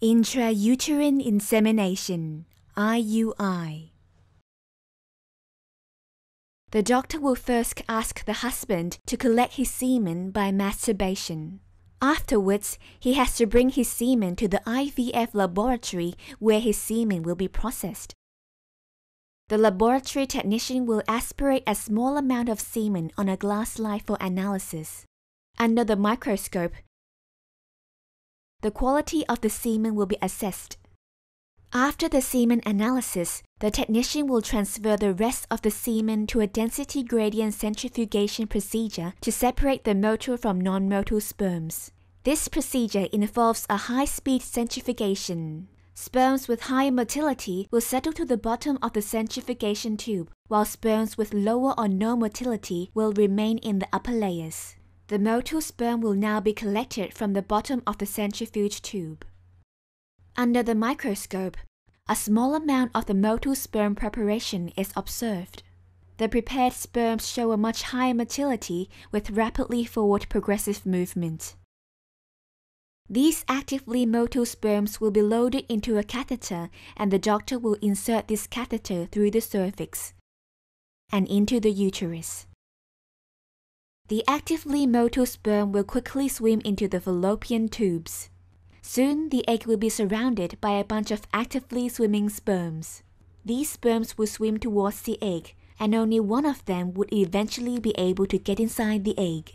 Intrauterine insemination, IUI. The doctor will first ask the husband to collect his semen by masturbation. Afterwards, he has to bring his semen to the IVF laboratory where his semen will be processed. The laboratory technician will aspirate a small amount of semen on a glass slide for analysis. Under the microscope, the quality of the semen will be assessed. After the semen analysis, the technician will transfer the rest of the semen to a density gradient centrifugation procedure to separate the motile from non-motile sperms. This procedure involves a high-speed centrifugation. Sperms with higher motility will settle to the bottom of the centrifugation tube, while sperms with lower or no motility will remain in the upper layers. The motile sperm will now be collected from the bottom of the centrifuge tube. Under the microscope, a small amount of the motile sperm preparation is observed. The prepared sperms show a much higher motility with rapidly forward progressive movement. These actively motile sperms will be loaded into a catheter, and the doctor will insert this catheter through the cervix and into the uterus. The actively motile sperm will quickly swim into the fallopian tubes. Soon, the egg will be surrounded by a bunch of actively swimming sperms. These sperms will swim towards the egg, and only one of them would eventually be able to get inside the egg.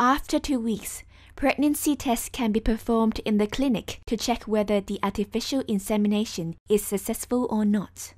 After 2 weeks, pregnancy tests can be performed in the clinic to check whether the artificial insemination is successful or not.